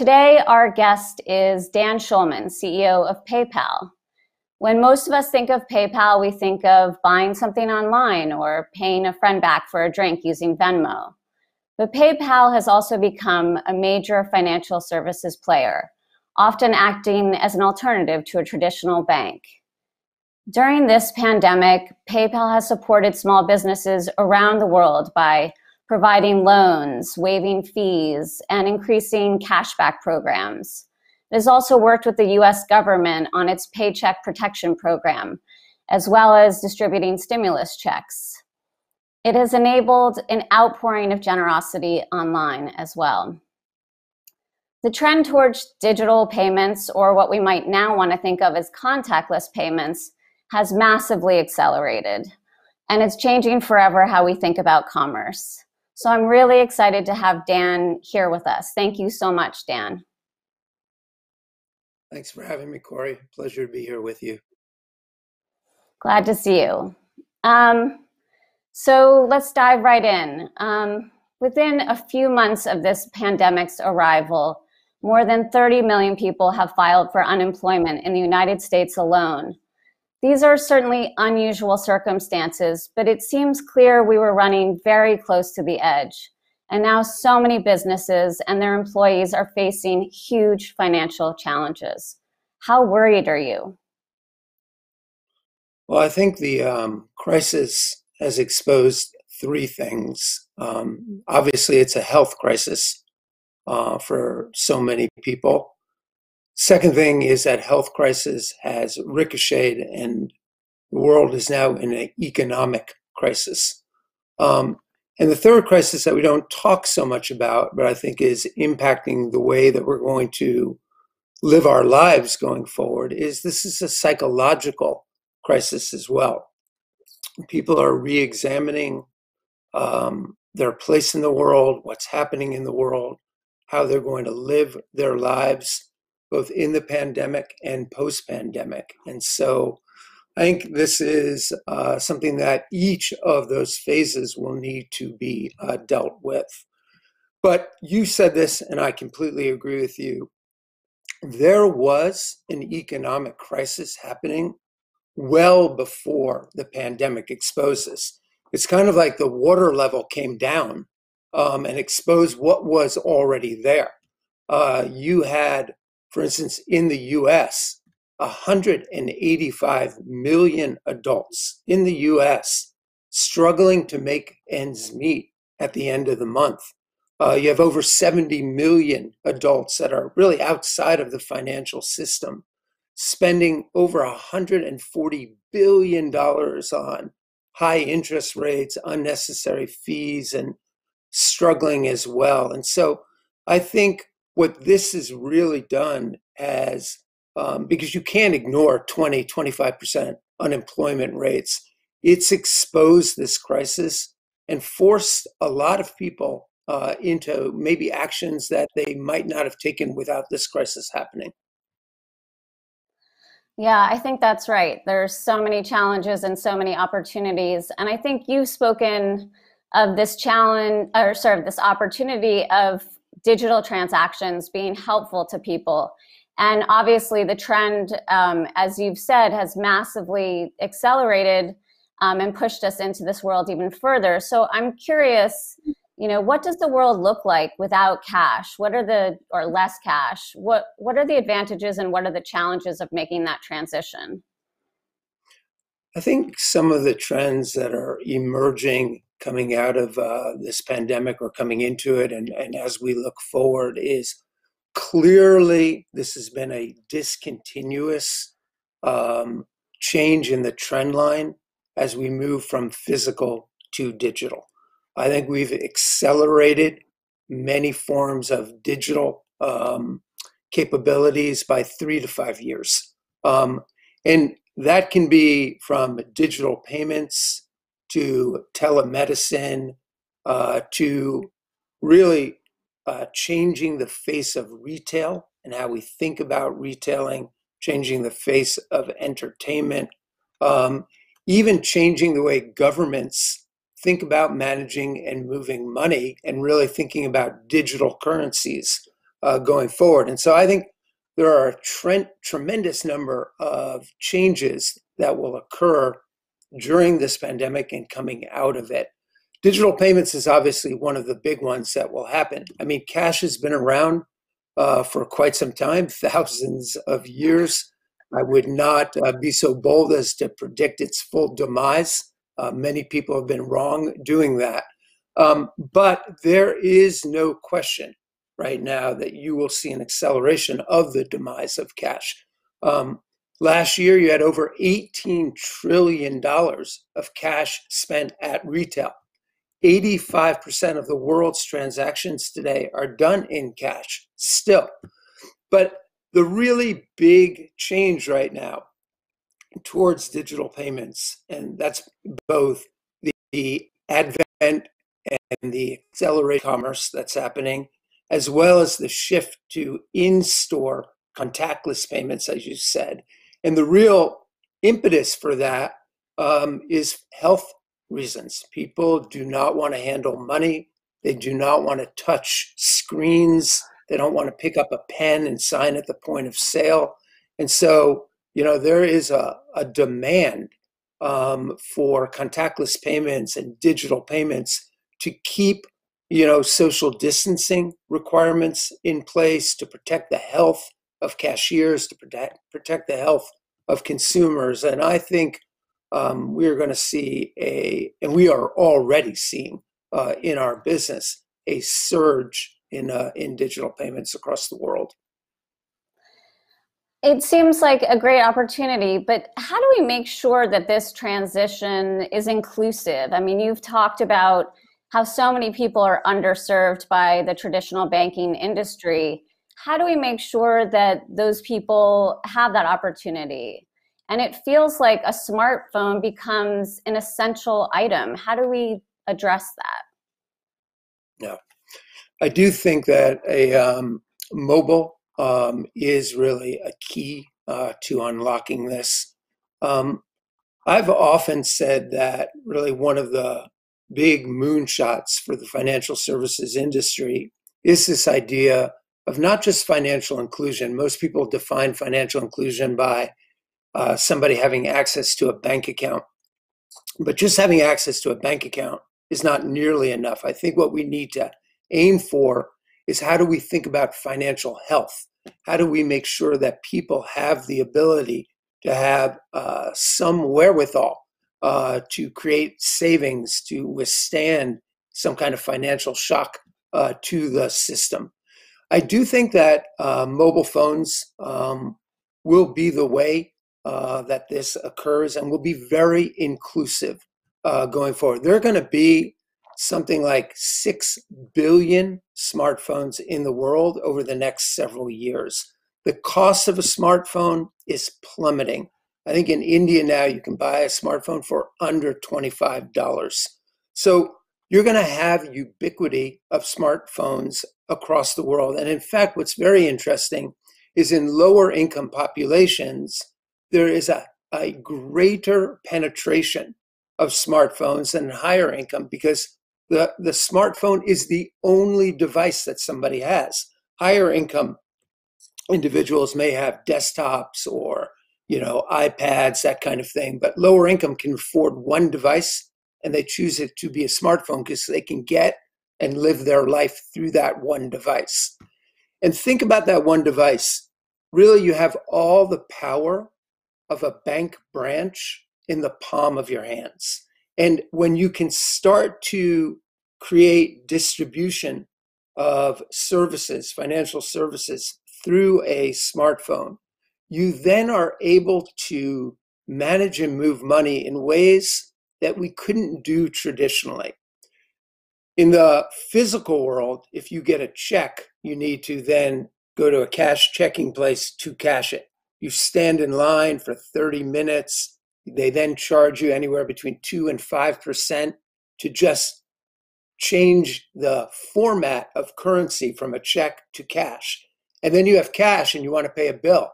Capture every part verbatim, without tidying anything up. Today, our guest is Dan Schulman, C E O of PayPal. When most of us think of PayPal, we think of buying something online or paying a friend back for a drink using Venmo. But PayPal has also become a major financial services player, often acting as an alternative to a traditional bank. During this pandemic, PayPal has supported small businesses around the world by providing loans, waiving fees, and increasing cashback programs. It has also worked with the U S government on its Paycheck Protection Program, as well as distributing stimulus checks. It has enabled an outpouring of generosity online as well. The trend towards digital payments, or what we might now want to think of as contactless payments, has massively accelerated, and it's changing forever how we think about commerce. So I'm really excited to have Dan here with us. Thank you so much, Dan. Thanks for having me, Corey. Pleasure to be here with you. Glad to see you. Um, so let's dive right in. Um, within a few months of this pandemic's arrival, more than thirty million people have filed for unemployment in the United States alone. These are certainly unusual circumstances, but it seems clear we were running very close to the edge. And now so many businesses and their employees are facing huge financial challenges. How worried are you? Well, I think the um, crisis has exposed three things. Um, obviously, it's a health crisis uh, for so many people. Second thing is that health crisis has ricocheted and the world is now in an economic crisis. Um, and the third crisis that we don't talk so much about, but I think is impacting the way that we're going to live our lives going forward, is this is a psychological crisis as well. People are re-examining um, their place in the world, what's happening in the world, how they're going to live their lives, both in the pandemic and post-pandemic. And so I think this is uh, something that each of those phases will need to be uh, dealt with. But you said this, and I completely agree with you. There was an economic crisis happening well before the pandemic exposed this. It's kind of like the water level came down um, and exposed what was already there. Uh, you had For instance, in the U S, one hundred eighty-five million adults in the U S struggling to make ends meet at the end of the month. Uh, you have over seventy million adults that are really outside of the financial system, spending over one hundred forty billion dollars on high interest rates, unnecessary fees, and struggling as well. And so I think what this has really done as, um, because you can't ignore twenty, twenty-five percent unemployment rates, it's exposed this crisis and forced a lot of people uh, into maybe actions that they might not have taken without this crisis happening. Yeah, I think that's right. There's so many challenges and so many opportunities. And I think you've spoken of this challenge, or sorry, this opportunity of digital transactions being helpful to people. And obviously the trend, um, as you've said, has massively accelerated um, and pushed us into this world even further. So I'm curious, you know, what does the world look like without cash? What are the, or less cash? What, what are the advantages and what are the challenges of making that transition? I think some of the trends that are emerging coming out of uh, this pandemic or coming into it, and, and as we look forward, is clearly this has been a discontinuous um, change in the trend line as we move from physical to digital. I think we've accelerated many forms of digital um, capabilities by three to five years. Um, and that can be from digital payments, to telemedicine, uh, to really uh, changing the face of retail and how we think about retailing, changing the face of entertainment, um, even changing the way governments think about managing and moving money and really thinking about digital currencies. uh, going forward. And so I think there are a trend, tremendous number of changes that will occur during this pandemic and coming out of it. Digital payments is obviously one of the big ones that will happen. I mean, cash has been around uh, for quite some time, thousands of years. I would not uh, be so bold as to predict its full demise. Uh, many people have been wrong doing that. Um, but there is no question right now that you will see an acceleration of the demise of cash. Um, last year, you had over eighteen trillion dollars of cash spent at retail. eighty-five percent of the world's transactions today are done in cash still. But the really big change right now towards digital payments, and that's both the, the advent and the accelerated commerce that's happening, as well as the shift to in-store contactless payments, as you said. And the real impetus for that um, is health reasons. People do not want to handle money. They do not want to touch screens. They don't want to pick up a pen and sign at the point of sale. And so, you know, there is a, a demand um, for contactless payments and digital payments to keep, you know, social distancing requirements in place, to protect the health of cashiers, to protect, protect the health of consumers. And I think um, we're going to see a, and we are already seeing uh, in our business, a surge in uh, in digital payments across the world. It seems like a great opportunity, but how do we make sure that this transition is inclusive? I mean, you've talked about how so many people are underserved by the traditional banking industry. How do we make sure that those people have that opportunity? And it feels like a smartphone becomes an essential item. How do we address that? Yeah, I do think that a um, mobile Um, is really a key uh, to unlocking this. Um, I've often said that really one of the big moonshots for the financial services industry is this idea of not just financial inclusion. Most people define financial inclusion by uh, somebody having access to a bank account, but just having access to a bank account is not nearly enough. I think what we need to aim for is how do we think about financial health? How do we make sure that people have the ability to have uh, some wherewithal uh, to create savings, to withstand some kind of financial shock uh, to the system? I do think that uh, mobile phones um, will be the way uh, that this occurs and will be very inclusive uh, going forward. They're going to be something like six billion smartphones in the world over the next several years. The cost of a smartphone is plummeting. I think in India now you can buy a smartphone for under twenty-five dollars. So you're going to have ubiquity of smartphones across the world. And in fact, what's very interesting is in lower income populations, there is a, a greater penetration of smartphones than in higher income, because The, the smartphone is the only device that somebody has. Higher income individuals may have desktops or, you know, iPads, that kind of thing, but lower income can afford one device and they choose it to be a smartphone because they can get and live their life through that one device. And think about that one device. Really, you have all the power of a bank branch in the palm of your hands. And when you can start to create distribution of services, financial services, through a smartphone, you then are able to manage and move money in ways that we couldn't do traditionally. In the physical world, if you get a check, you need to then go to a cash checking place to cash it. You stand in line for thirty minutes. They then charge you anywhere between two and five percent to just change the format of currency from a check to cash. And then you have cash and you want to pay a bill.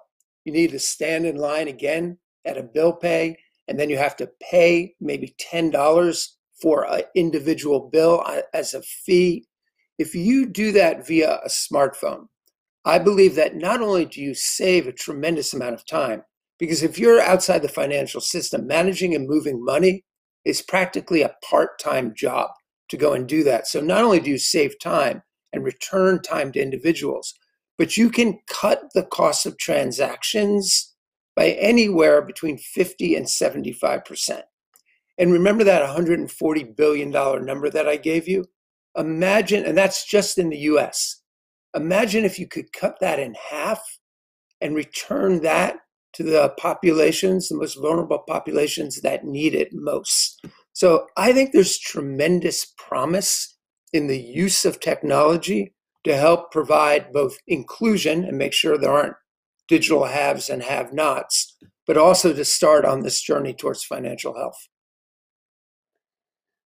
You need to stand in line again at a bill pay, and then you have to pay maybe ten dollars for an individual bill as a fee. If you do that via a smartphone, I believe that not only do you save a tremendous amount of time, because if you're outside the financial system, managing and moving money is practically a part-time job to go and do that. So not only do you save time and return time to individuals, but you can cut the cost of transactions by anywhere between fifty and seventy-five percent. And remember that one hundred forty billion dollars number that I gave you? Imagine, and that's just in the U S, imagine if you could cut that in half and return that to the populations, the most vulnerable populations that need it most. So I think there's tremendous promise in the use of technology to help provide both inclusion and make sure there aren't digital haves and have-nots, but also to start on this journey towards financial health.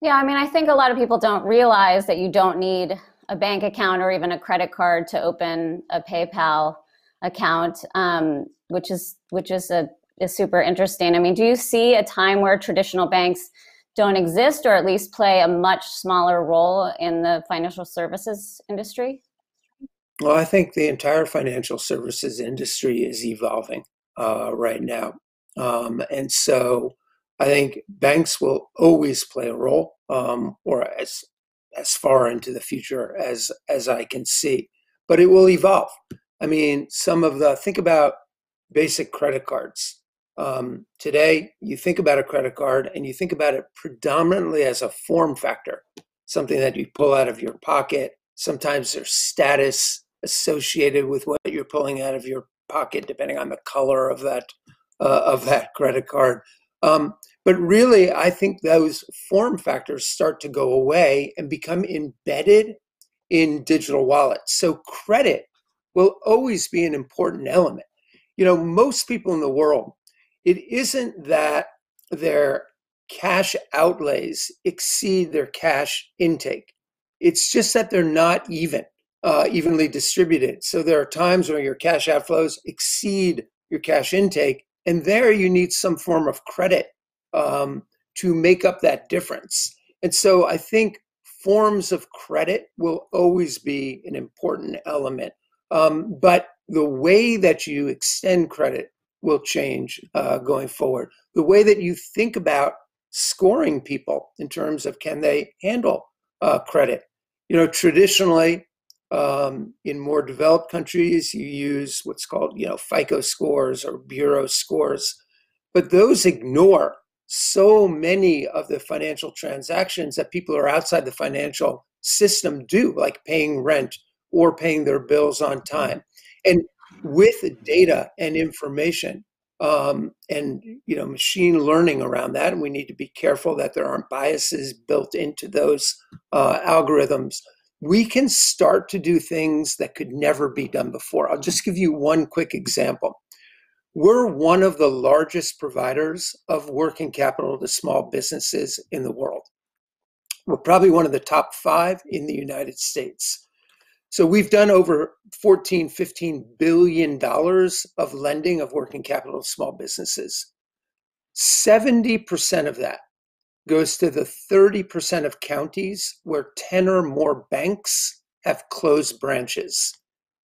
Yeah, I mean, I think a lot of people don't realize that you don't need a bank account or even a credit card to open a PayPal account, um, which is which is a is super interesting. I mean, do you see a time where traditional banks don't exist, or at least play a much smaller role in the financial services industry? Well, I think the entire financial services industry is evolving uh, right now. Um, and so I think banks will always play a role, um, or as as far into the future as, as I can see, but it will evolve. I mean, some of the, think about basic credit cards. Um, today, you think about a credit card and you think about it predominantly as a form factor, something that you pull out of your pocket. Sometimes there's status associated with what you're pulling out of your pocket, depending on the color of that uh, of that credit card. Um, but really, I think those form factors start to go away and become embedded in digital wallets. So credit will always be an important element. You know, most people in the world, it isn't that their cash outlays exceed their cash intake. It's just that they're not even, uh, evenly distributed. So there are times where your cash outflows exceed your cash intake, and there you need some form of credit um, to make up that difference. And so I think forms of credit will always be an important element, um, but the way that you extend credit will change uh, going forward. The way that you think about scoring people in terms of can they handle uh, credit. You know, traditionally, um, in more developed countries, you use what's called, you know, FICO scores or bureau scores, but those ignore so many of the financial transactions that people who are outside the financial system do, like paying rent or paying their bills on time. And with data and information um, and, you know, machine learning around that, and we need to be careful that there aren't biases built into those uh, algorithms, we can start to do things that could never be done before. I'll just give you one quick example. We're one of the largest providers of working capital to small businesses in the world. We're probably one of the top five in the United States. So we've done over fourteen, fifteen billion dollars of lending of working capital to small businesses. seventy percent of that goes to the thirty percent of counties where ten or more banks have closed branches.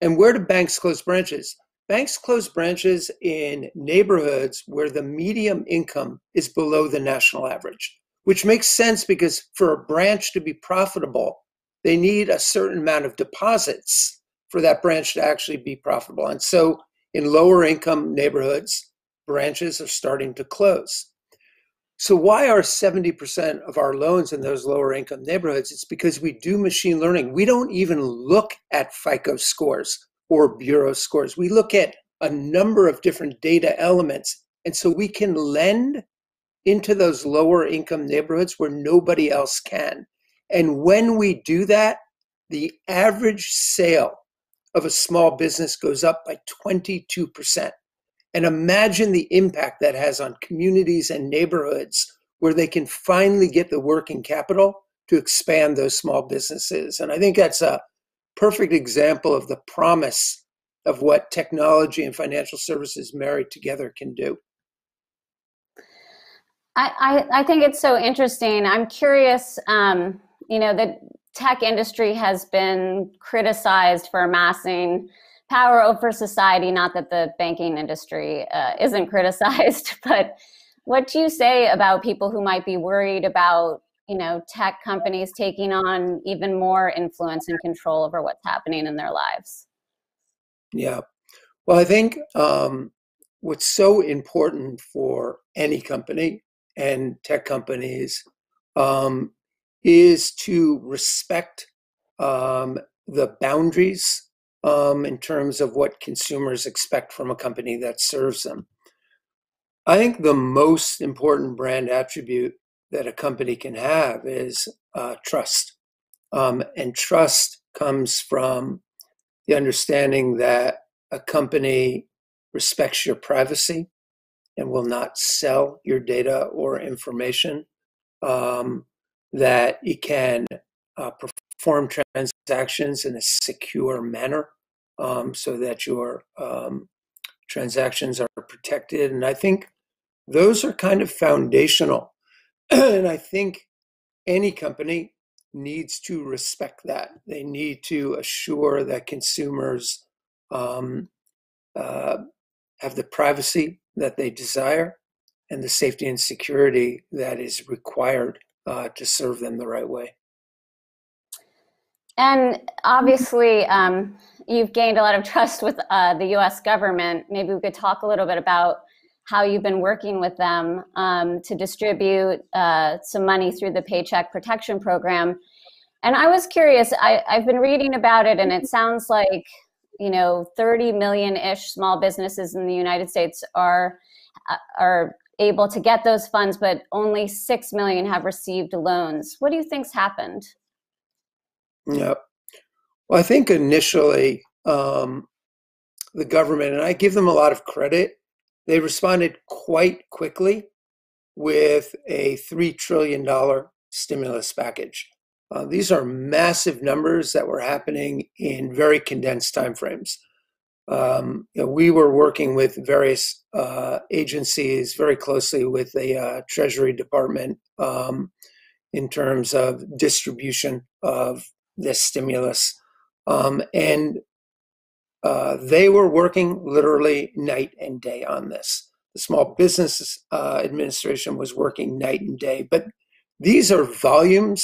And where do banks close branches? Banks close branches in neighborhoods where the median income is below the national average, which makes sense because for a branch to be profitable, they need a certain amount of deposits for that branch to actually be profitable. And so in lower income neighborhoods, branches are starting to close. So why are seventy percent of our loans in those lower income neighborhoods? It's because we do machine learning. We don't even look at FICO scores or bureau scores. We look at a number of different data elements. And so we can lend into those lower income neighborhoods where nobody else can. And when we do that, the average sale of a small business goes up by twenty-two percent. And imagine the impact that has on communities and neighborhoods where they can finally get the working capital to expand those small businesses. And I think that's a perfect example of the promise of what technology and financial services married together can do. I, I, I think it's so interesting. I'm curious. Um, You know, the tech industry has been criticized for amassing power over society. Not that the banking industry uh, isn't criticized, but what do you say about people who might be worried about, you know, tech companies taking on even more influence and control over what's happening in their lives? Yeah, well, I think um, what's so important for any company and tech companies um, is to respect um, the boundaries um, in terms of what consumers expect from a company that serves them. I think the most important brand attribute that a company can have is uh, trust. Um, and trust comes from the understanding that a company respects your privacy and will not sell your data or information, um, that it can uh, perform transactions in a secure manner um, so that your um, transactions are protected. And I think those are kind of foundational. And I think any company needs to respect that. They need to assure that consumers um, uh, have the privacy that they desire and the safety and security that is required uh, to serve them the right way. And obviously, um, you've gained a lot of trust with uh, the U S government. Maybe we could talk a little bit about how you've been working with them um, to distribute uh, some money through the Paycheck Protection Program. And I was curious, I, I've been reading about it, and it sounds like, you know, thirty million-ish small businesses in the United States are, are able to get those funds, but only six million have received loans. What do you think's happened? Yeah, well, I think initially um, the government, and I give them a lot of credit, they responded quite quickly with a three trillion dollars stimulus package. Uh, these are massive numbers that were happening in very condensed timeframes. Um, you know, we were working with various uh, agencies very closely with the uh, Treasury Department um, in terms of distribution of this stimulus. Um, and Uh, they were working literally night and day on this. The Small Business uh, Administration was working night and day, but these are volumes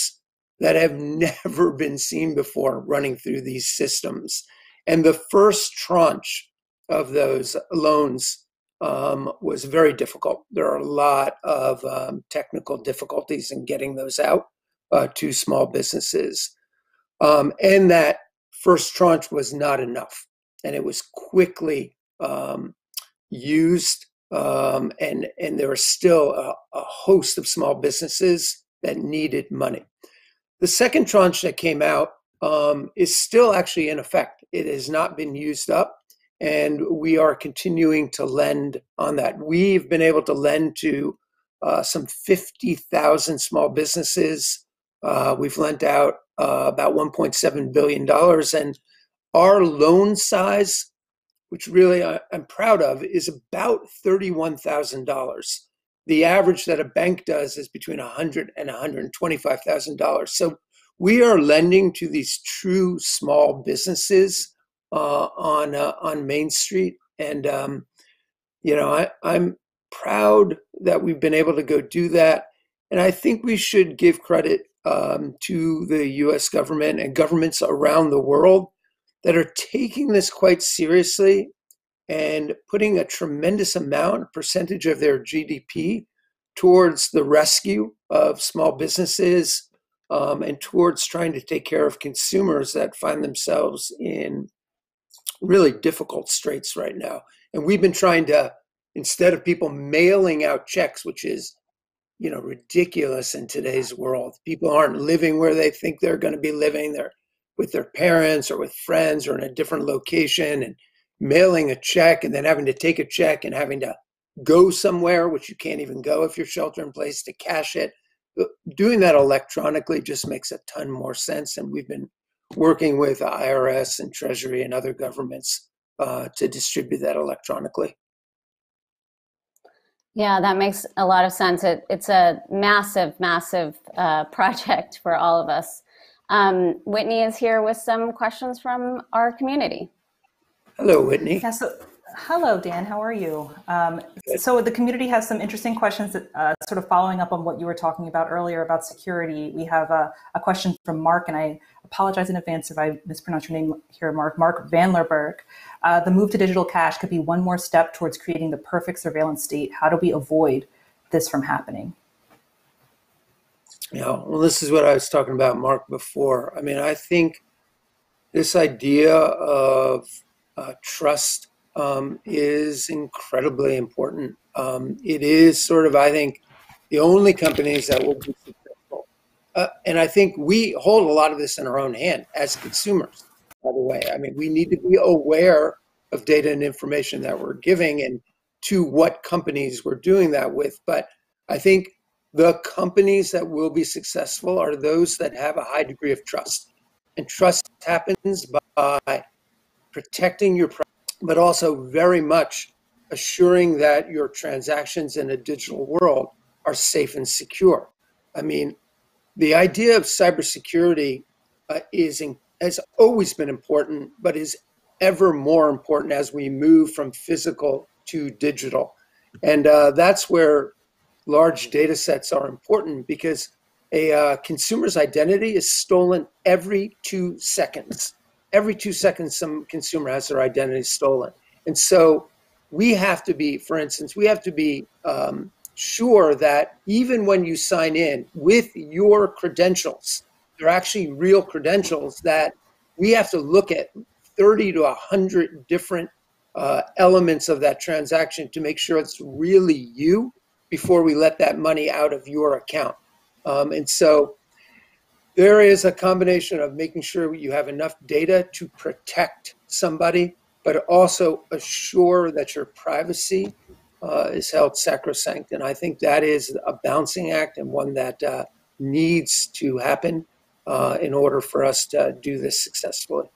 that have never been seen before running through these systems. And the first tranche of those loans um, was very difficult. There are a lot of um, technical difficulties in getting those out uh, to small businesses. Um, and that first tranche was not enough. And it was quickly um, used, um, and, and there are still a, a host of small businesses that needed money. The second tranche that came out um, is still actually in effect. It has not been used up, and we are continuing to lend on that. We've been able to lend to uh, some fifty thousand small businesses. Uh, we've lent out uh, about one point seven billion dollars, and our loan size, which really I'm proud of, is about thirty-one thousand dollars. The average that a bank does is between one hundred thousand dollars and one hundred twenty-five thousand dollars. So we are lending to these true small businesses uh, on uh, on Main Street, and um, you know I, I'm proud that we've been able to go do that. And I think we should give credit um, to the U S government and governments around the world that are taking this quite seriously and putting a tremendous amount, a percentage of their G D P, towards the rescue of small businesses um, and towards trying to take care of consumers that find themselves in really difficult straits right now. And we've been trying to, instead of people mailing out checks, which is, you know, ridiculous in today's world, people aren't living where they think they're going to be living. They're with their parents or with friends or in a different location, and mailing a check and then having to take a check and having to go somewhere, which you can't even go if you're shelter in place, to cash it. Doing that electronically just makes a ton more sense. And we've been working with I R S and Treasury and other governments uh, to distribute that electronically. Yeah, that makes a lot of sense. It, it's a massive, massive uh, project for all of us. Um, Whitney is here with some questions from our community. Hello, Whitney. Yeah, so, hello, Dan. How are you? Um, so the community has some interesting questions that, uh, sort of following up on what you were talking about earlier about security. We have a, a question from Mark, and I apologize in advance if I mispronounce your name here, Mark. Mark Vanlerberg. Uh, the move to digital cash could be one more step towards creating the perfect surveillance state. How do we avoid this from happening? Yeah, well, this is what I was talking about, Mark, before. I mean, I think this idea of uh, trust um, is incredibly important. Um, it is sort of, I think, the only companies that will be successful. Uh, and I think we hold a lot of this in our own hand as consumers, by the way. I mean, we need to be aware of data and information that we're giving and to what companies we're doing that with. But I think the companies that will be successful are those that have a high degree of trust. And trust happens by protecting your privacy, but also very much assuring that your transactions in a digital world are safe and secure. I mean, the idea of cybersecurity uh, is in, has always been important, but is ever more important as we move from physical to digital. And uh, that's where large data sets are important, because a uh, consumer's identity is stolen every two seconds. Every two seconds, some consumer has their identity stolen. And so we have to be, for instance, we have to be um, sure that even when you sign in with your credentials, they're actually real credentials, that we have to look at thirty to one hundred different uh, elements of that transaction to make sure it's really you, before we let that money out of your account. Um, and so there is a combination of making sure you have enough data to protect somebody, but also assure that your privacy uh, is held sacrosanct. And I think that is a balancing act, and one that uh, needs to happen uh, in order for us to do this successfully.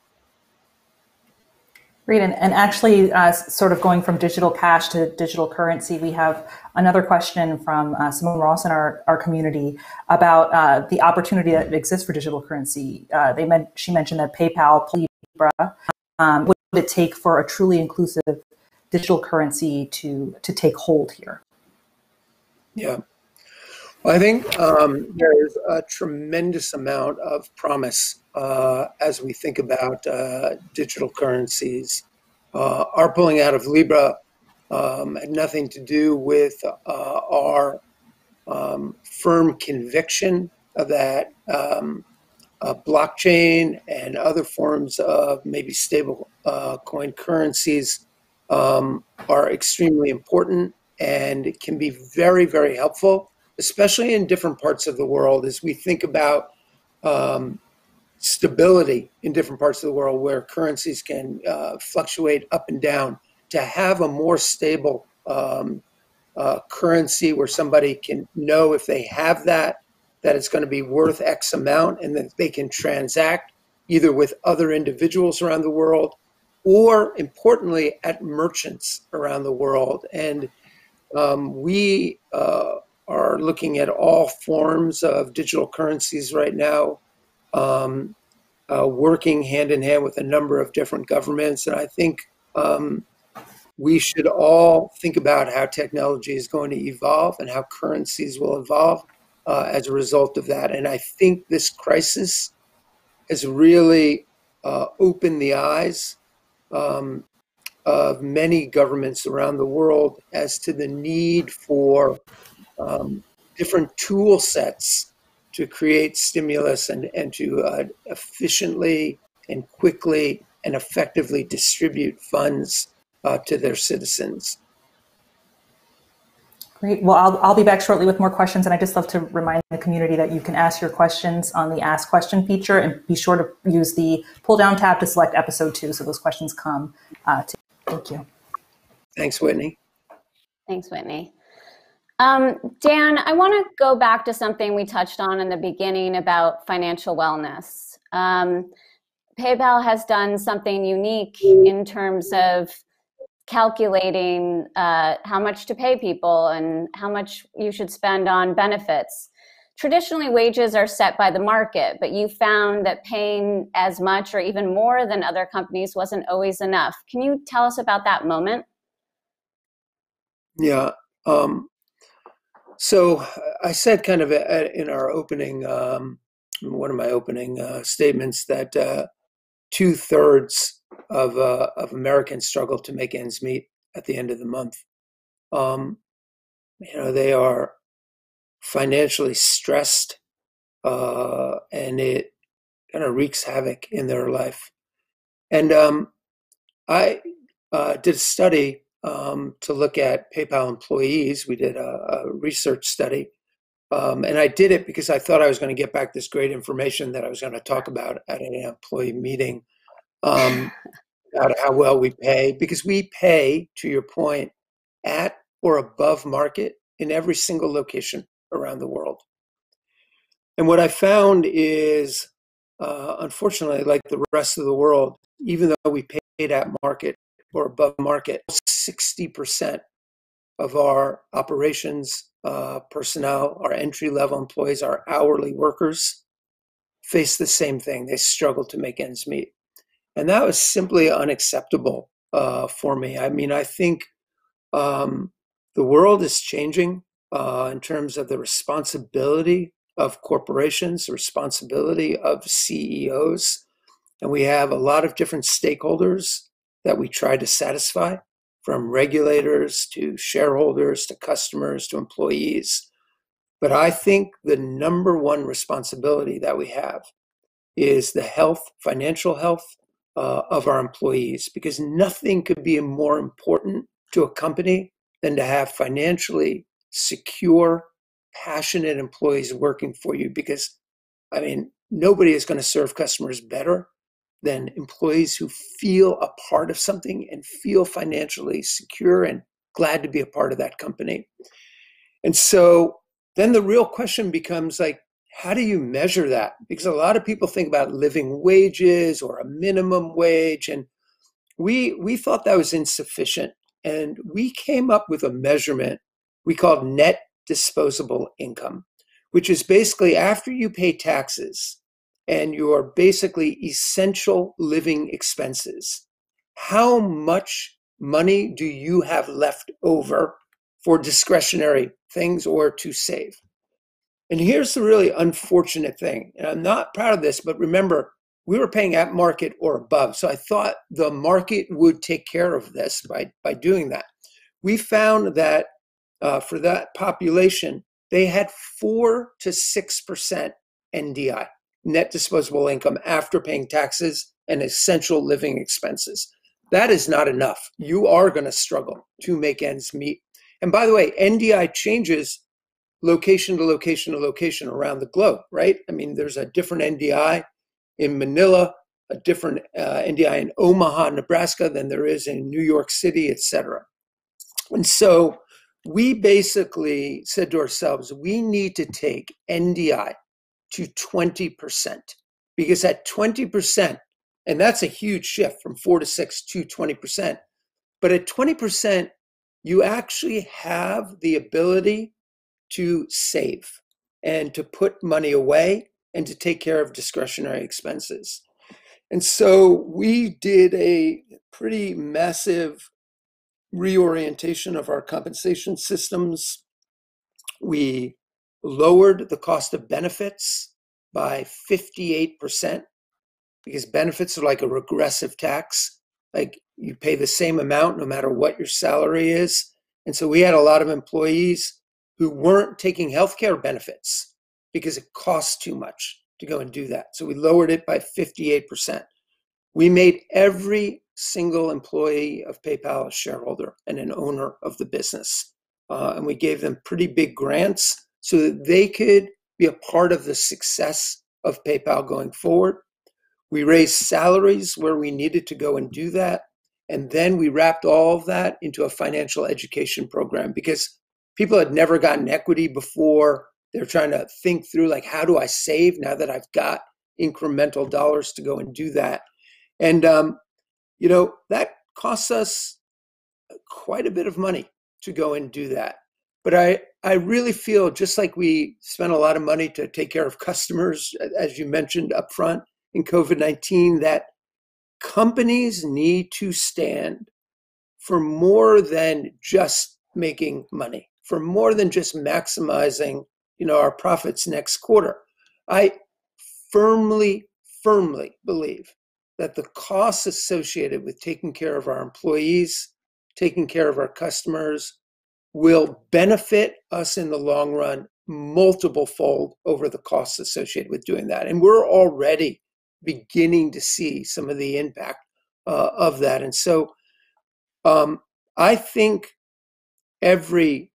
Great. And, and actually, uh, sort of going from digital cash to digital currency, we have another question from uh, Simone Ross in our, our community about uh, the opportunity that exists for digital currency. Uh, they meant, she mentioned that PayPal, Libra, um, what would it take for a truly inclusive digital currency to, to take hold here? Yeah, well, I think um, there is a tremendous amount of promise Uh, as we think about uh, digital currencies. Uh, our pulling out of Libra um, had nothing to do with uh, our um, firm conviction that um, uh, blockchain and other forms of maybe stable uh, coin currencies um, are extremely important and can be very, very helpful, especially in different parts of the world as we think about um, stability in different parts of the world where currencies can uh, fluctuate up and down. To have a more stable um, uh, currency where somebody can know if they have that, that it's going to be worth X amount, and that they can transact either with other individuals around the world, or importantly, at merchants around the world. And um, we uh, are looking at all forms of digital currencies right now, Um, uh, working hand in hand with a number of different governments. And I think um, we should all think about how technology is going to evolve and how currencies will evolve uh, as a result of that. And I think this crisis has really uh, opened the eyes um, of many governments around the world as to the need for um, different tool sets to create stimulus and, and to uh, efficiently and quickly and effectively distribute funds uh, to their citizens. Great. Well, I'll, I'll be back shortly with more questions. And I just love to remind the community that you can ask your questions on the Ask Question feature, and be sure to use the pull down tab to select episode two, so those questions come uh, to you. Thank you. Thanks, Whitney. Thanks, Whitney. Um, Dan, I want to go back to something we touched on in the beginning about financial wellness. Um, PayPal has done something unique in terms of calculating uh, how much to pay people and how much you should spend on benefits. traditionally wages are set by the market, but you found that paying as much or even more than other companies wasn't always enough. Can you tell us about that moment? Yeah. Um, so I said kind of in our opening, um, one of my opening uh, statements that uh, two thirds of, uh, of Americans struggle to make ends meet at the end of the month. Um, you know, they are financially stressed, uh, and it kind of wreaks havoc in their life. And um, I uh, did a study um, to look at PayPal employees. We did a, a research study, um, and I did it because I thought I was going to get back this great information that I was going to talk about at an employee meeting, um, about how well we pay, because we pay, to your point, at or above market in every single location around the world. And what I found is, uh, unfortunately, like the rest of the world, even though we paid at market or above market, sixty percent of our operations uh, personnel, our entry-level employees, our hourly workers, face the same thing. They struggle to make ends meet. And that was simply unacceptable uh, for me. I mean, I think um, the world is changing uh, in terms of the responsibility of corporations, the responsibility of C E Os. And we have a lot of different stakeholders that we try to satisfy, from regulators to shareholders to customers to employees. But I think the number one responsibility that we have is the health, financial health uh, of our employees, because nothing could be more important to a company than to have financially secure, passionate employees working for you. Because, I mean, nobody is going to serve customers better than employees who feel a part of something and feel financially secure and glad to be a part of that company. And so then the real question becomes, like, how do you measure that? Because a lot of people think about living wages or a minimum wage, and we we thought that was insufficient. And we came up with a measurement we called net disposable income, which is basically after you pay taxes and your basically essential living expenses, how much money do you have left over for discretionary things or to save? And here's the really unfortunate thing, and I'm not proud of this, but remember, we were paying at market or above. So I thought the market would take care of this by, by doing that. We found that uh, for that population, they had four to six percent N D I, net disposable income, after paying taxes and essential living expenses. That is not enough. You are going to struggle to make ends meet. And by the way, N D I changes location to location to location around the globe, right? I mean, there's a different N D I in Manila, a different uh, N D I in Omaha, Nebraska, than there is in New York City, et cetera. And so we basically said to ourselves, we need to take N D I to twenty percent, because at twenty percent, and that's a huge shift from four to six to twenty percent, but at twenty percent, you actually have the ability to save and to put money away and to take care of discretionary expenses. And so we did a pretty massive reorientation of our compensation systems. We lowered the cost of benefits by fifty-eight percent, because benefits are like a regressive tax. Like, you pay the same amount no matter what your salary is. And so we had a lot of employees who weren't taking healthcare benefits because it costs too much to go and do that. So we lowered it by fifty-eight percent. We made every single employee of PayPal a shareholder and an owner of the business. Uh, and we gave them pretty big grants so that they could be a part of the success of PayPal going forward. We raised salaries where we needed to go and do that. And then we wrapped all of that into a financial education program, because people had never gotten equity before. They're trying to think through, like, how do I save now that I've got incremental dollars to go and do that? And, um, you know, that costs us quite a bit of money to go and do that. But I, I really feel just like we spent a lot of money to take care of customers, as you mentioned up front in COVID nineteen, that companies need to stand for more than just making money, for more than just maximizing, you know, our profits next quarter. I firmly, firmly believe that the costs associated with taking care of our employees, taking care of our customers, will benefit us in the long run multiple fold over the costs associated with doing that. And we're already beginning to see some of the impact uh, of that. And so um, I think every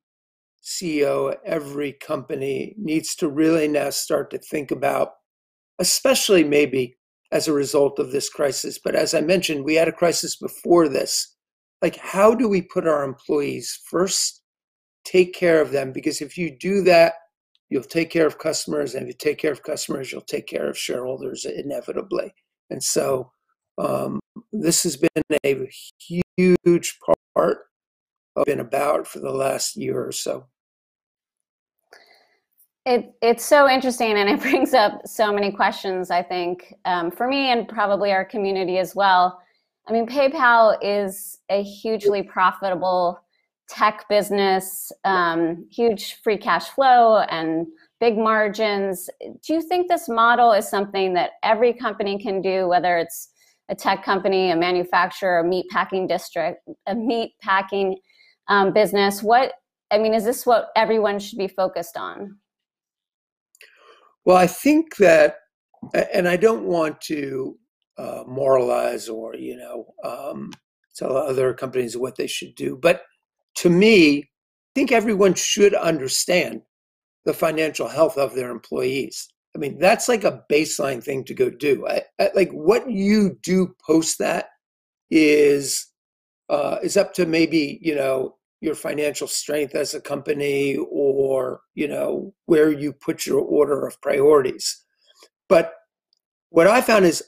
C E O, every company needs to really now start to think about, especially maybe as a result of this crisis. But as I mentioned, we had a crisis before this. Like, how do we put our employees first? Take care of them, because if you do that, you'll take care of customers, and if you take care of customers, you'll take care of shareholders inevitably. And so um, this has been a huge part of been about for the last year or so. It, it's so interesting, and it brings up so many questions, I think, um, for me and probably our community as well. I mean, PayPal is a hugely profitable tech business, um, huge free cash flow and big margins. Do you think this model is something that every company can do, whether it's a tech company, a manufacturer, a meat packing district, a meat packing um, business? What, I mean, is this what everyone should be focused on? Well, I think that, and I don't want to Uh, moralize or, you know, um, tell other companies what they should do. But to me, I think everyone should understand the financial health of their employees. I mean, that's like a baseline thing to go do. I, I, like what you do post that is uh, is up to maybe, you know, your financial strength as a company or, you know, where you put your order of priorities. But what I found is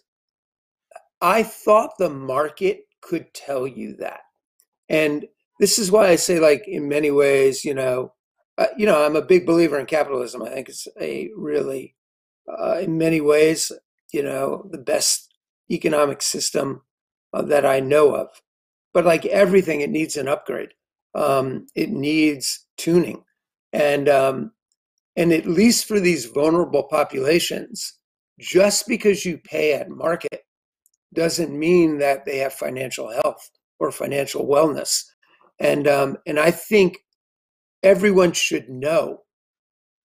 I thought the market could tell you that. And this is why I say, like, in many ways, you know, uh, you know, I'm a big believer in capitalism. I think it's a really, uh, in many ways, you know, the best economic system uh, that I know of. But like everything, it needs an upgrade. Um, it needs tuning. And, um, and at least for these vulnerable populations, just because you pay at market doesn't mean that they have financial health or financial wellness. And um, and I think everyone should know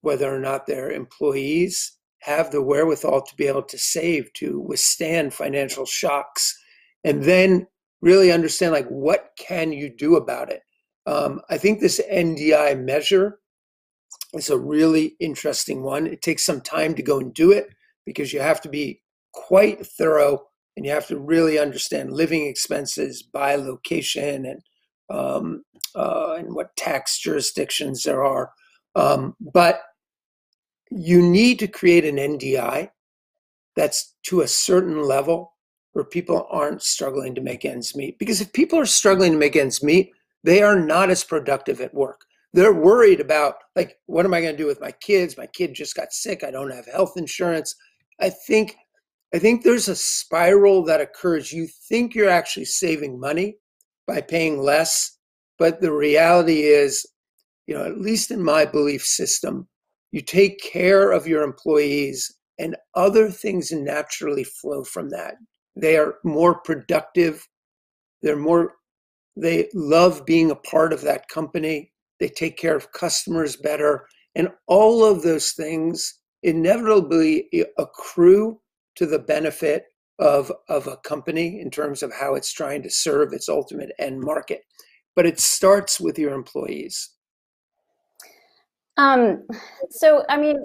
whether or not their employees have the wherewithal to be able to save, to withstand financial shocks, and then really understand, like, what can you do about it? Um, I think this N D I measure is a really interesting one. It takes some time to go and do it because you have to be quite thorough. And you have to really understand living expenses by location and um, uh, and what tax jurisdictions there are. Um, but you need to create an N D I that's to a certain level where people aren't struggling to make ends meet. Because if people are struggling to make ends meet, they are not as productive at work. They're worried about, like, what am I going to do with my kids? My kid just got sick. I don't have health insurance. I think... I think there's a spiral that occurs. You think you're actually saving money by paying less, but the reality is, you know, at least in my belief system, you take care of your employees and other things naturally flow from that. They are more productive. They're more, they love being a part of that company. They take care of customers better. And all of those things inevitably accrue to the benefit of, of a company in terms of how it's trying to serve its ultimate end market. But it starts with your employees. Um, so, I mean,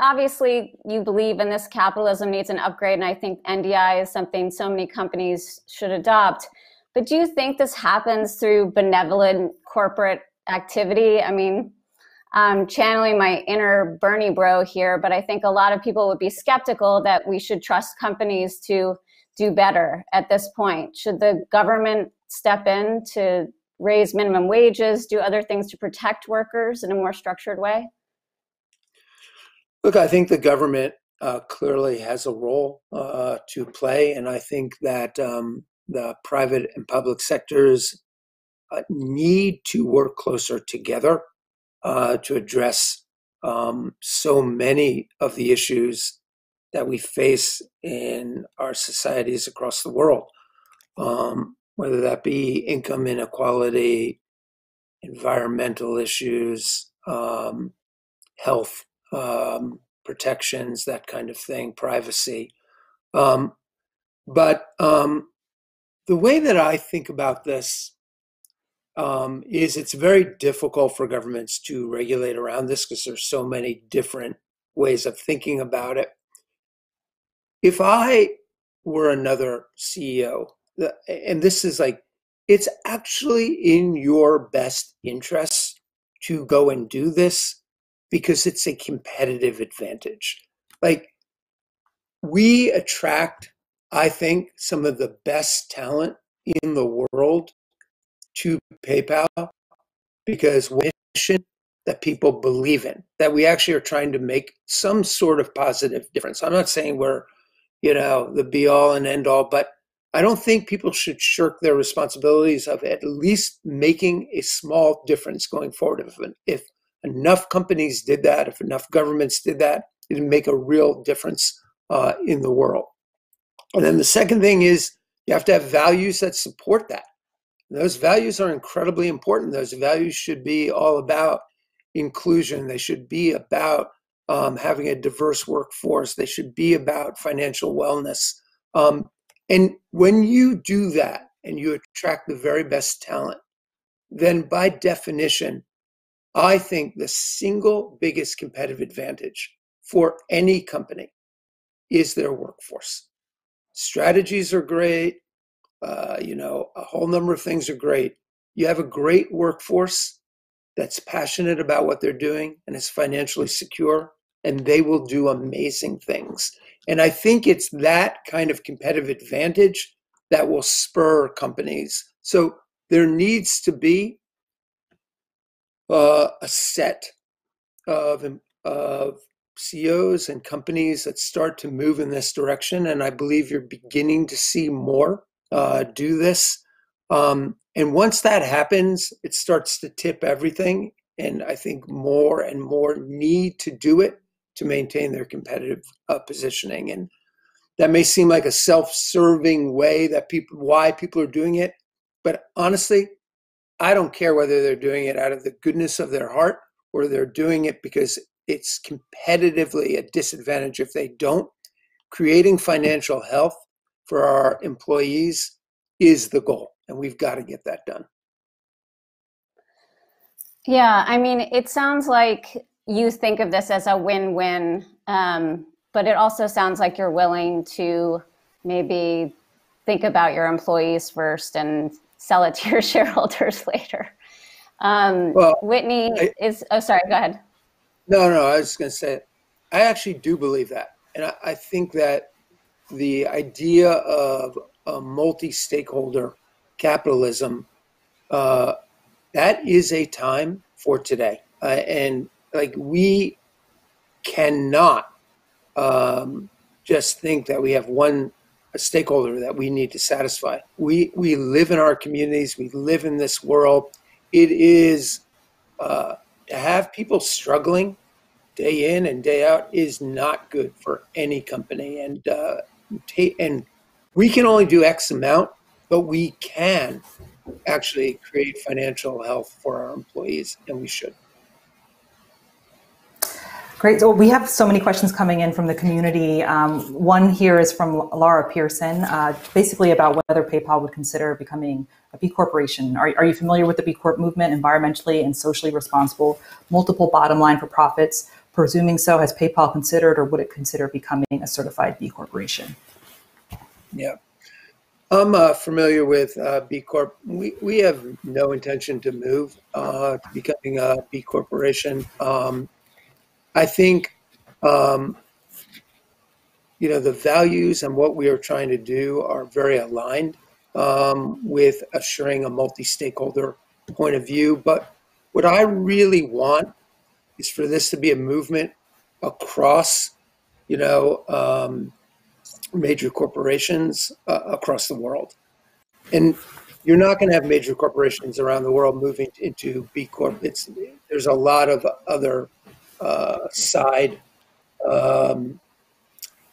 obviously you believe in this capitalism needs an upgrade, and I think N D I is something so many companies should adopt. But do you think this happens through benevolent corporate activity? I mean, I'm channeling my inner Bernie bro here, but I think a lot of people would be skeptical that we should trust companies to do better at this point. Should the government step in to raise minimum wages, do other things to protect workers in a more structured way? Look, I think the government uh, clearly has a role uh, to play, and I think that um, the private and public sectors uh, need to work closer together uh, to address um, so many of the issues that we face in our societies across the world, um, whether that be income inequality, environmental issues, um, health um, protections, that kind of thing, privacy. Um, but um, the way that I think about this um, is it's very difficult for governments to regulate around this because there's so many different ways of thinking about it. If I were another C E O, and this is like, it's actually in your best interest to go and do this because it's a competitive advantage. Like, we attract, I think, some of the best talent in the world to PayPal because we're a mission that people believe in, that we actually are trying to make some sort of positive difference. I'm not saying we're, you know, the be all and end all, but I don't think people should shirk their responsibilities of at least making a small difference going forward. If, if enough companies did that, if enough governments did that, it'd make a real difference uh, in the world. And then the second thing is you have to have values that support that. And those values are incredibly important. Those values should be all about inclusion. They should be about Um, having a diverse workforce. They should be about financial wellness. Um, and when you do that and you attract the very best talent, then by definition, I think the single biggest competitive advantage for any company is their workforce. Strategies are great. Uh, you know, a whole number of things are great. You have a great workforce that's passionate about what they're doing and is financially secure, and they will do amazing things. And I think it's that kind of competitive advantage that will spur companies. So there needs to be uh, a set of, of C E Os and companies that start to move in this direction. And I believe you're beginning to see more uh, do this. Um, and once that happens, it starts to tip everything. And I think more and more need to do it to maintain their competitive uh, positioning. And that may seem like a self-serving way that people, why people are doing it. But honestly, I don't care whether they're doing it out of the goodness of their heart or they're doing it because it's competitively a disadvantage if they don't. Creating financial health for our employees is the goal. And we've got to get that done. Yeah, I mean, it sounds like you think of this as a win-win, um, but it also sounds like you're willing to maybe think about your employees first and sell it to your shareholders later. Um, well, Whitney I, is, oh, sorry, go ahead. No, no, I was going to say, I actually do believe that. And I, I think that the idea of a multi-stakeholder capitalism, uh, that is a time for today. Uh, and like, we cannot um, just think that we have one a stakeholder that we need to satisfy. We, we live in our communities, we live in this world. It is, uh, to have people struggling day in and day out is not good for any company. And, uh, and we can only do X amount, but we can actually create financial health for our employees, and we should. Great. So we have so many questions coming in from the community. Um, one here is from Laura Pearson, uh, basically about whether PayPal would consider becoming a B Corporation. Are, are you familiar with the B Corp movement, environmentally and socially responsible, multiple bottom line for profits? Presuming so, has PayPal considered or would it consider becoming a certified B Corporation? Yeah. I'm uh, familiar with uh, B Corp. We, we have no intention to move uh, to becoming a B Corporation. Um, I think, um, you know, the values and what we are trying to do are very aligned um, with assuring a multi-stakeholder point of view. But what I really want is for this to be a movement across, you know, um, major corporations uh, across the world. And you're not going to have major corporations around the world moving into B Corp. It's, there's a lot of other uh, side um,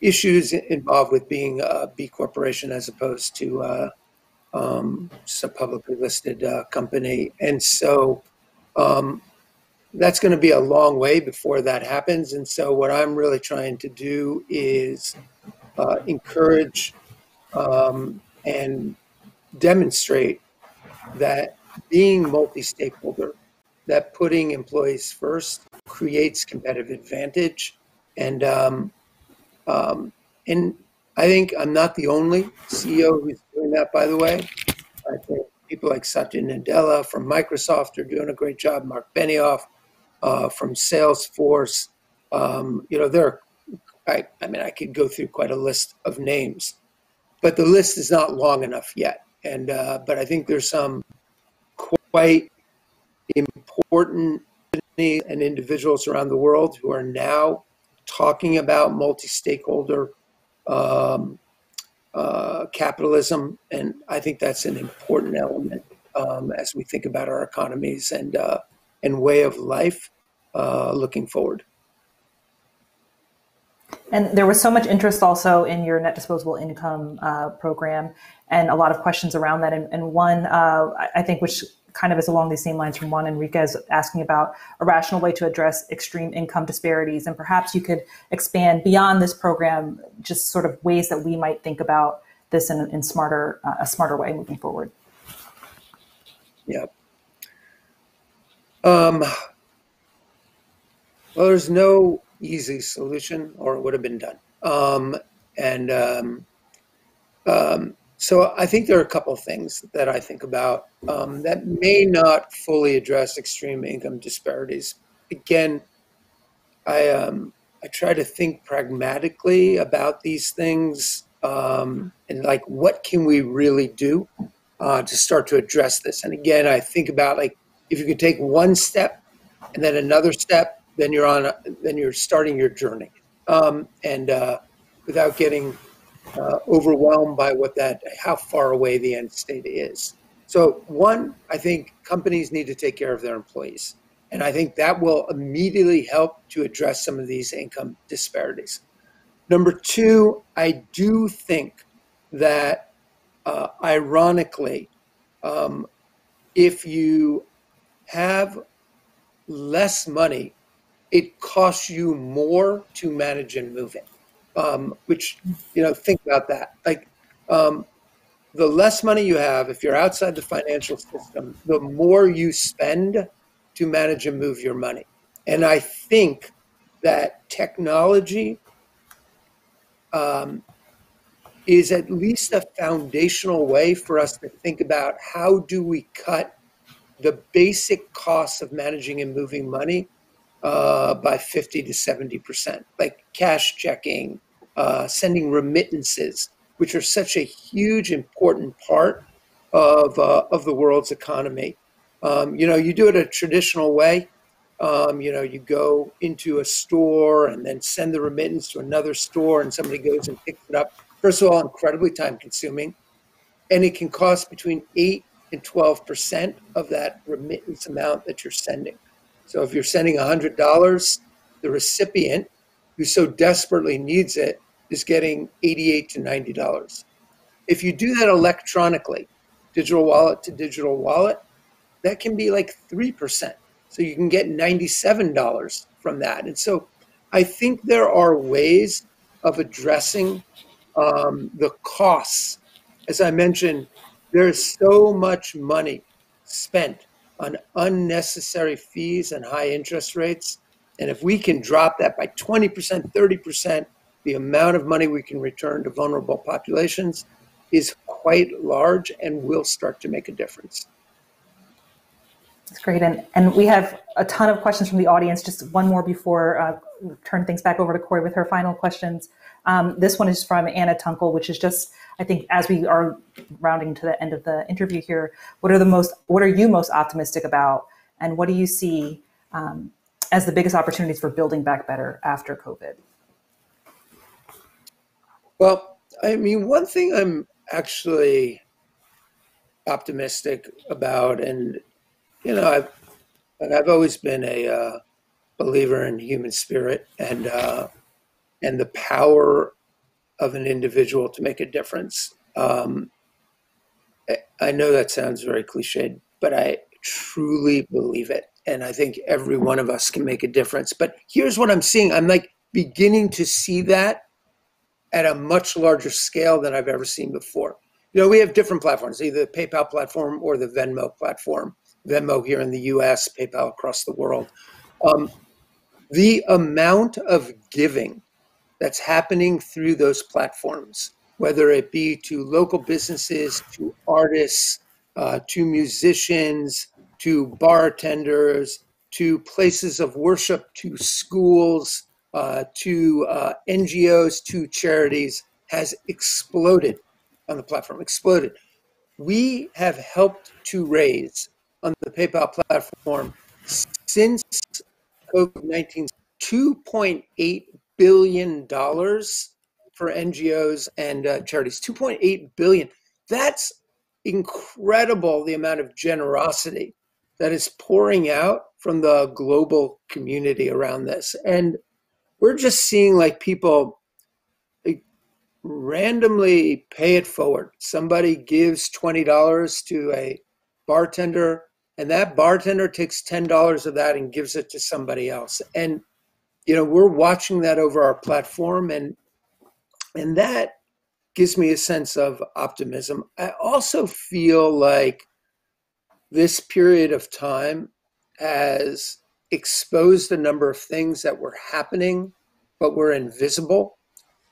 issues involved with being a B Corporation as opposed to uh, um, just a publicly listed uh, company. And so um, that's going to be a long way before that happens. And so what I'm really trying to do is uh, encourage um, and demonstrate that being multi-stakeholder, that putting employees first creates competitive advantage. And um, um, and I think I'm not the only C E O who's doing that, by the way. I think people like Satya Nadella from Microsoft are doing a great job. Mark Benioff uh, from Salesforce. Um, you know, there are, I, I mean, I could go through quite a list of names, but the list is not long enough yet. And, uh, but I think there's some quite important companies and individuals around the world who are now talking about multi-stakeholder um, uh, capitalism. And I think that's an important element um, as we think about our economies and, uh, and way of life uh, looking forward. And there was so much interest also in your net disposable income uh, program and a lot of questions around that. And, and one, uh, I think, which kind of is along these same lines from Juan Enriquez asking about a rational way to address extreme income disparities. And perhaps you could expand beyond this program, just sort of ways that we might think about this in, in smarter, uh, a smarter way moving forward. Yeah. Um, well, there's no easy solution, or it would have been done. Um, and um, um, so I think there are a couple things that I think about um, that may not fully address extreme income disparities. Again, I, um, I try to think pragmatically about these things um, and like, what can we really do uh, to start to address this? And again, I think about like, if you could take one step and then another step, then you're on. A, then you're starting your journey, um, and uh, without getting uh, overwhelmed by what that, how far away the end state is. So, one, I think companies need to take care of their employees, and I think that will immediately help to address some of these income disparities. Number two, I do think that, uh, ironically, um, if you have less money, it costs you more to manage and move it, um, which, you know, think about that. Like, um, the less money you have, if you're outside the financial system, the more you spend to manage and move your money. And I think that technology um, is at least a foundational way for us to think about how do we cut the basic costs of managing and moving money Uh, by fifty to seventy percent, like cash checking, uh, sending remittances, which are such a huge important part of, uh, of the world's economy. Um, you know, you do it a traditional way. Um, you know, you go into a store and then send the remittance to another store and somebody goes and picks it up. First of all, incredibly time consuming. And it can cost between eight and twelve percent of that remittance amount that you're sending. So if you're sending one hundred dollars, the recipient who so desperately needs it is getting eighty-eight to ninety dollars. If you do that electronically, digital wallet to digital wallet, that can be like three percent. So you can get ninety-seven dollars from that. And so I think there are ways of addressing um, the costs. As I mentioned, there's so much money spent on unnecessary fees and high interest rates. And if we can drop that by twenty percent, thirty percent, the amount of money we can return to vulnerable populations is quite large and will start to make a difference. That's great. And, and we have a ton of questions from the audience. Just one more before I uh, turn things back over to Corey with her final questions. Um, this one is from Anna Tunkel, which is just, I think, as we are rounding to the end of the interview here, what are the most, what are you most optimistic about, and what do you see um, as the biggest opportunities for building back better after COVID? Well, I mean, one thing I'm actually optimistic about, and you know, I've and I've always been a uh, believer in human spirit and uh, and the power of an individual to make a difference. Um, I know that sounds very cliched, but I truly believe it, and I think every one of us can make a difference. But here's what I'm seeing: I'm like beginning to see that at a much larger scale than I've ever seen before. You know, we have different platforms, either the PayPal platform or the Venmo platform. Venmo here in the U S, PayPal across the world. Um, the amount of giving that's happening through those platforms, whether it be to local businesses, to artists, uh, to musicians, to bartenders, to places of worship, to schools, uh, to uh, N G Os, to charities, has exploded. on the platform, exploded. We have helped to raise on the PayPal platform since COVID nineteen two point eight billion dollars for N G Os and uh, charities, two point eight billion dollars. That's incredible, the amount of generosity that is pouring out from the global community around this. And we're just seeing like people randomly pay it forward. Somebody gives twenty dollars to a bartender, and that bartender takes ten dollars of that and gives it to somebody else. And, you know, we're watching that over our platform, and and that gives me a sense of optimism. I also feel like this period of time has exposed a number of things that were happening, but were invisible.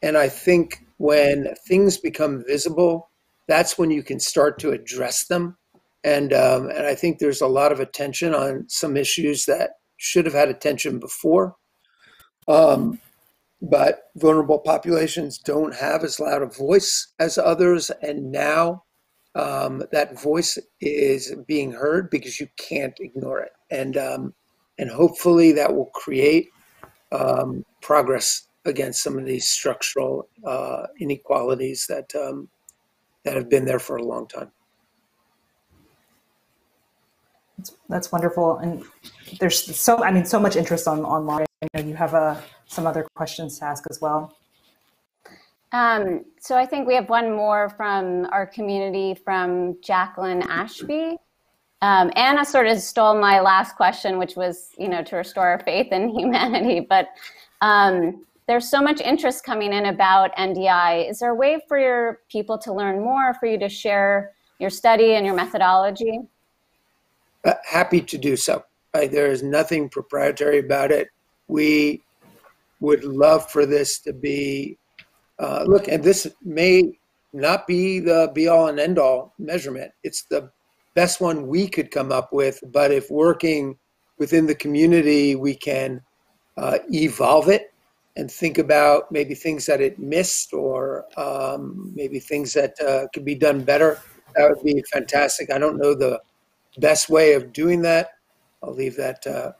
And I think when things become visible, that's when you can start to address them. And um, and I think there's a lot of attention on some issues that should have had attention before. Um, but vulnerable populations don't have as loud a voice as others. And now um, that voice is being heard because you can't ignore it. And, um, and hopefully that will create um, progress against some of these structural uh, inequalities that um, that have been there for a long time. That's, that's wonderful, and there's so I mean so much interest on online. You know, you have uh, some other questions to ask as well. Um, so I think we have one more from our community from Jacqueline Ashby. Um, Anna sort of stole my last question, which was you know to restore our faith in humanity, but. Um, there's so much interest coming in about N D I. Is there a way for your people to learn more, for you to share your study and your methodology? Uh, happy to do so. I, there is nothing proprietary about it. We would love for this to be, uh, look, and this may not be the be all and end all measurement. It's the best one we could come up with, but if working within the community, we can Uh, evolve it and think about maybe things that it missed or um, maybe things that uh, could be done better. That would be fantastic. I don't know the best way of doing that. I'll leave that to uh,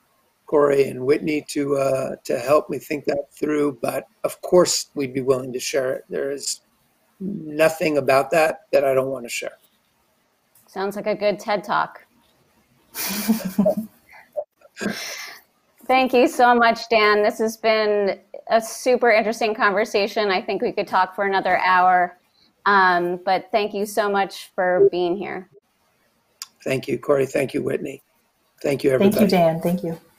Corey and Whitney to, uh, to help me think that through. But of course, we'd be willing to share it. There is nothing about that that I don't want to share. Sounds like a good TED Talk. Thank you so much, Dan. This has been a super interesting conversation. I think we could talk for another hour, um, but thank you so much for being here. Thank you, Corey. Thank you, Whitney. Thank you, everybody. Thank you, Dan. Thank you.